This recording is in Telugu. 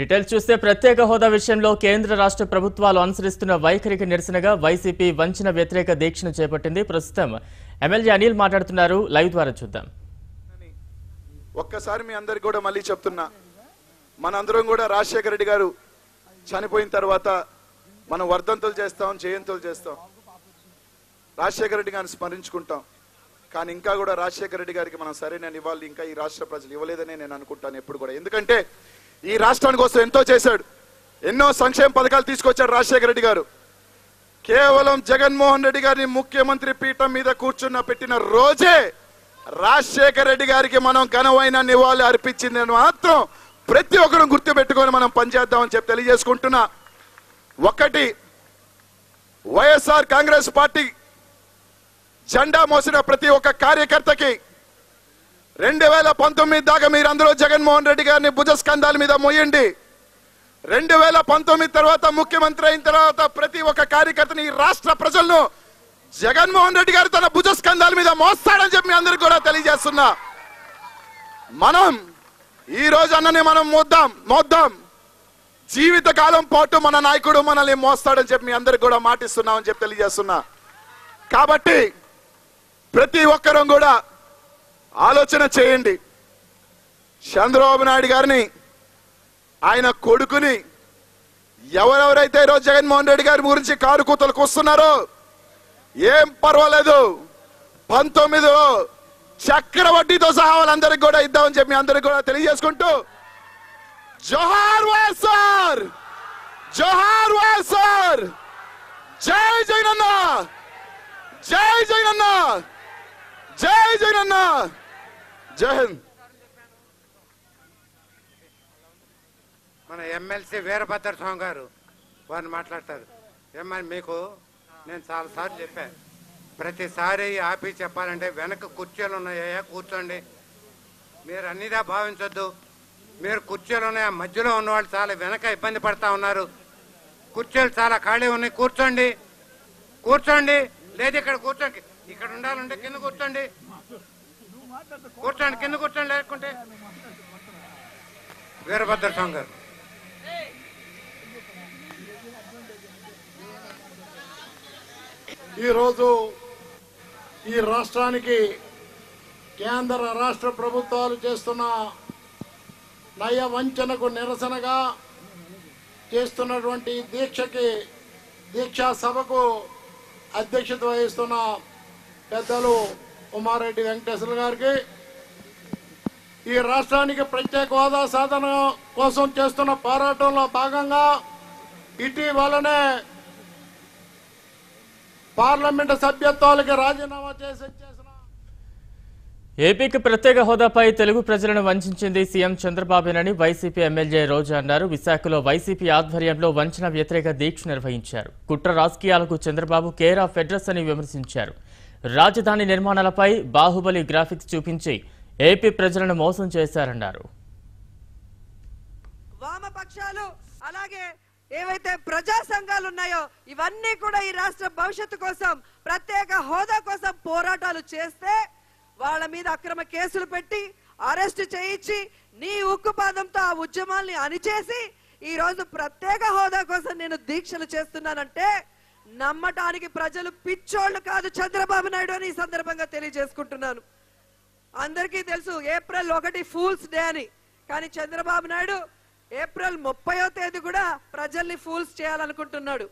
డీటెయిల్స్ చూస్తే ప్రత్యేక హోదా విషయంలో కేంద్ర రాష్ట్ర ప్రభుత్వాలు అనుసరిస్తున్న వైఖరికి నిరసనగా వైసీపీ వంచన వ్యతిరేక దీక్షను చేపట్టింది. ప్రస్తుతం ఎమ్మెల్యే అనిల్ మాట్లాడుతున్నారు, లైవ్ ద్వారా చూద్దాం. ఒక్కసారి మీ అందరికీ కూడా మళ్ళీ చెప్తున్నా, మనందరం కూడా రాజశేఖర రెడ్డి గారు చనిపోయిన తర్వాత మనం వర్ధంతులు చేస్తాం, జయంతులు చేస్తాం, రాజశేఖర రెడ్డి గారిని స్మరించుకుంటాం. కానీ ఇంకా కూడా రాజశేఖర రెడ్డి గారికి మనం సరైన నివాళులు ఇంకా ఈ రాష్ట్ర ప్రజలు ఇవ్వలేదని నేను అనుకుంటాను ఎప్పుడు కూడా. ఎందుకంటే ఈ రాష్ట్రానికి కోసం ఎంతో చేశాడు, ఎన్నో సంక్షేమ పథకాలు తీసుకొచ్చాడు రాజశేఖర రెడ్డి గారు. కేవలం జగన్మోహన్ రెడ్డి గారిని ముఖ్యమంత్రి పీఠం మీద కూర్చున్న పెట్టిన రోజే రాజశేఖర రెడ్డి గారికి మనం ఘనమైన నివాళి అర్పించింది మాత్రం ప్రతి ఒక్కరూ గుర్తు పెట్టుకొని మనం పనిచేద్దామని చెప్పి తెలియజేసుకుంటున్నా. ఒకటి, వైఎస్ఆర్ కాంగ్రెస్ పార్టీ జెండా మోసిన ప్రతి ఒక్క కార్యకర్తకి 2019 దాకా మీరందరూ జగన్మోహన్ రెడ్డి గారిని భుజస్కంధాల మీద మోయండి. 2019 తర్వాత ముఖ్యమంత్రి అయిన తర్వాత ప్రతి ఒక్క కార్యకర్తని ఈ రాష్ట్ర ప్రజలను జగన్మోహన్ రెడ్డి గారు తన భుజస్కంధాల మీద మోస్తాడని చెప్పి అందరికి కూడా తెలియజేస్తున్నా. మనం ఈ రోజు అన్నని మనం మోద్దాం, జీవితకాలం పాటు మన నాయకుడు మనల్ని మోస్తాడని చెప్పి మీ అందరికి కూడా మాటిస్తున్నామని చెప్పి తెలియజేస్తున్నా. కాబట్టి ప్రతి ఒక్కరూ కూడా ఆలోచన చేయండి, చంద్రబాబు నాయుడు గారిని ఆయన కొడుకుని ఎవరెవరైతే ఈరోజు జగన్మోహన్ రెడ్డి గారి గురించి కారు కూతలకు వస్తున్నారో ఏం పర్వాలేదు, 19లో చక్రవడ్డీతో సహా వాళ్ళందరికి కూడా ఇద్దామని చెప్పి అందరికి కూడా తెలియజేసుకుంటూ జోహార్ వైఎస్ఆర్, జోహార్ వైఎస్ఆర్, జై జగనన్న, జై జగనన్న, జై జగనన్న, జై హింద్. మన ఎమ్మెల్సీ వీరభద్ర స్వామి గారు వారు మాట్లాడతారు. ఏమని మీకు నేను చాలాసార్లు చెప్పాను, ప్రతిసారి ఆపి చెప్పాలంటే వెనక కుర్చీలు ఉన్నాయా కూర్చోండి, మీరు అన్నిదా భావించొద్దు, మీరు కుర్చీలు ఉన్నాయా, మధ్యలో ఉన్నవాళ్ళు చాలా వెనక ఇబ్బంది పడతా ఉన్నారు, కుర్చీలు చాలా ఖాళీ ఉన్నాయి, కూర్చోండి కూర్చోండి, లేదు ఇక్కడ కూర్చోండి, ఇక్కడ ఉండాలంటే కింద కూర్చోండి, కూర్చోండి కింద కూర్చోండి, లేకుంటే వీరభద్ర స్వామి గారు. ఈరోజు ఈ రాష్ట్రానికి కేంద్ర రాష్ట్ర ప్రభుత్వాలు చేస్తున్న నయ వంచనకు నిరసనగా చేస్తున్నటువంటి దీక్షా సభకు అధ్యక్షత వహిస్తున్న పెద్దలు ఉమారెడ్డి వెంకటేశ్వర గారికి, ఈ రాష్ట్రానికి ప్రత్యేక హోదా సాధన కోసం చేస్తున్న పోరాటంలో భాగంగా ఇటీవలనే పార్లమెంటు సభ్యత్వాలకి రాజీనామా చేసి వచ్చేసిన ఏపీకి ప్రత్యేక హోదాపై తెలుగు ప్రజలను వంచింది సీఎం చంద్రబాబేనని వైసీపీ ఎమ్మెల్యే రోజా అన్నారు. విశాఖలో వైసీపీ ఆధ్వర్యంలో వంచన వ్యతిరేక దీక్ష నిర్వహించారు. కుట్ర రాజకీయాలకు చంద్రబాబు కేర్ ఆఫ్ అడ్రస్ అని విమర్శించారు. రాజధాని నిర్మాణాలపై బాహుబలి గ్రాఫిక్స్ చూపించి ఏపీ ప్రజలను మోసం చేశారన్నారు. వామపక్షాలు అలాగే ఏవైతే ప్రజా సంఘాలు ఉన్నాయో ఇవన్నీ కూడా ఈ రాష్ట్ర భవిష్యత్తు కోసం ప్రత్యేక హోదా కోసం పోరాటాలు చేస్తే వాళ్ళ మీద అక్రమ కేసులు పెట్టి అరెస్టు చేయించి నీ ఉక్కు పాదంతో ఆ ఉద్యమాల్ని అణిచేసి ఈ రోజు ప్రత్యేక హోదా కోసం నేను దీక్షలు చేస్తున్నానంటే నమ్మటానికి ప్రజలు పిచ్చోళ్ళు కాదు చంద్రబాబు నాయుడు అని ఈ సందర్భంగా తెలియజేసుకుంటున్నాను. అందరికీ తెలుసు ఏప్రిల్ 1 ఫూల్స్ డే అని, కానీ చంద్రబాబు నాయుడు ఏప్రిల్ 30వ తేదీ కూడా ప్రజల్ని ఫూల్స్ చేయాలనుకుంటున్నాడు.